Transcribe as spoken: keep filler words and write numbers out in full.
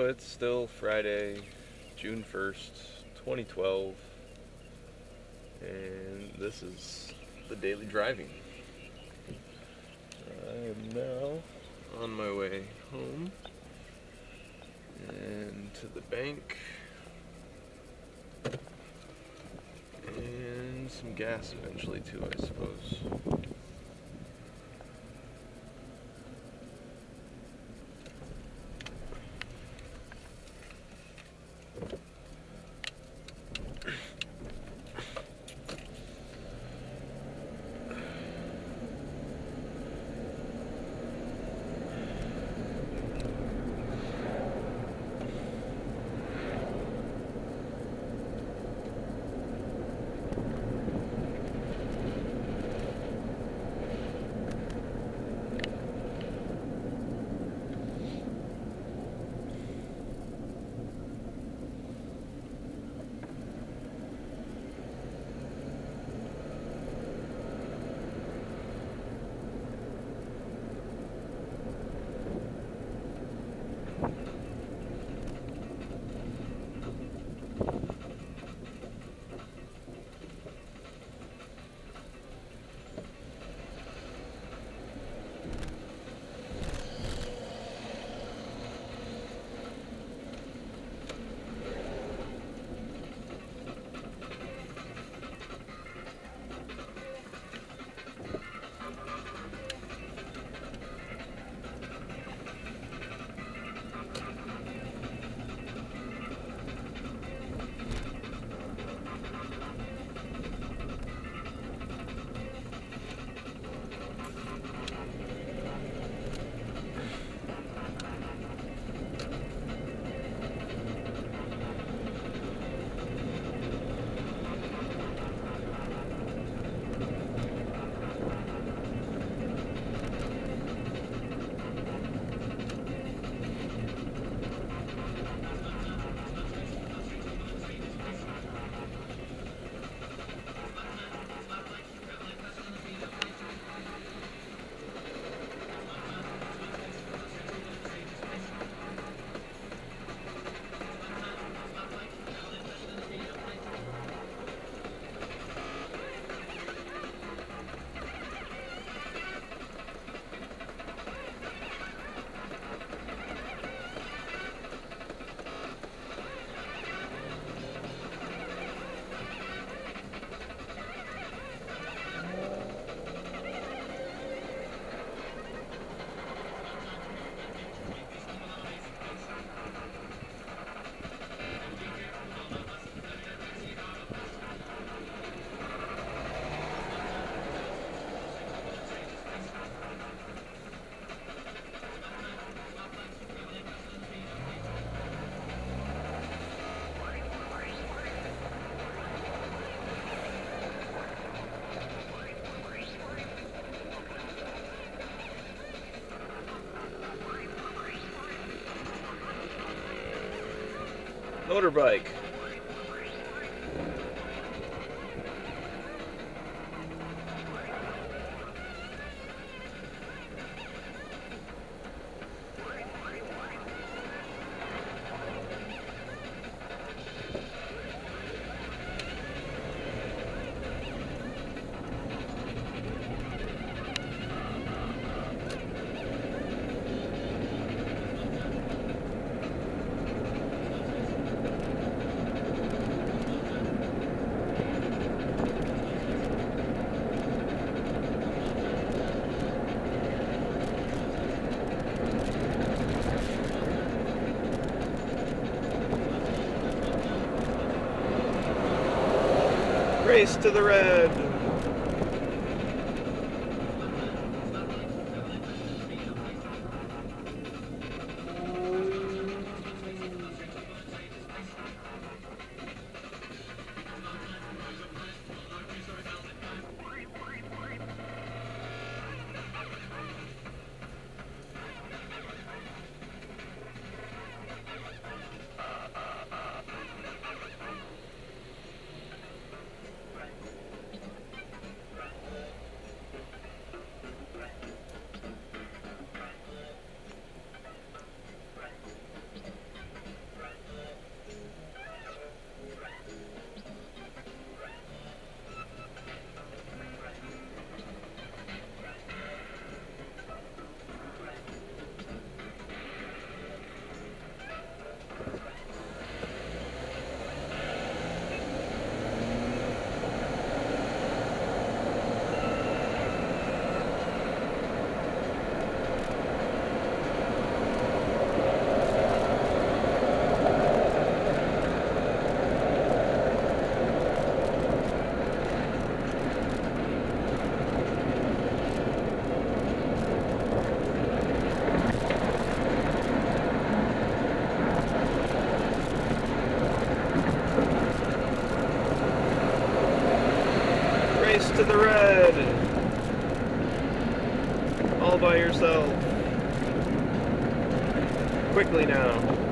It's still Friday, June first, twenty twelve, and this is the daily driving. I am now on my way home and to the bank and some gas eventually too, I suppose. Motorbike. Race to the red. race to the red. All by yourself. Quickly now.